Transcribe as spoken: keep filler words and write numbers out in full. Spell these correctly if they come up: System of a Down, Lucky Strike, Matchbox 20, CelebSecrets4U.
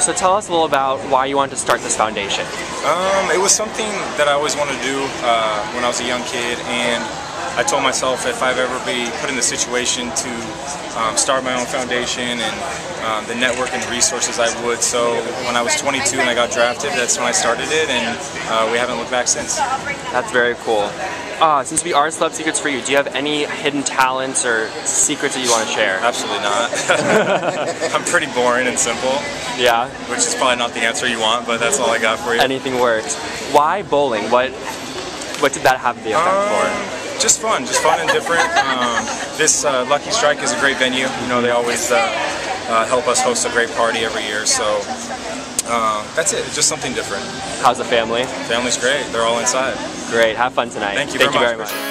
So tell us a little about why you wanted to start this foundation. Um, it was something that I always wanted to do uh, when I was a young kid, and I told myself if I've ever been put in the situation to um, start my own foundation and um, the network and resources I would. So when I was twenty-two and I got drafted, that's when I started it, and uh, we haven't looked back since. That's very cool. Uh, since we are Celeb Secrets four U, do you have any hidden talents or secrets that you want to share? Absolutely not. I'm pretty boring and simple. Yeah. Which is probably not the answer you want, but that's all I got for you. Anything works. Why bowling? What, what did that have the effect um, for? Just fun, just fun and different. Um, this uh, Lucky Strike is a great venue. You know, they always uh, uh, help us host a great party every year. So uh, that's it. Just something different. How's the family? Family's great. They're all inside. Great. Have fun tonight. Thank you. Thank you very much.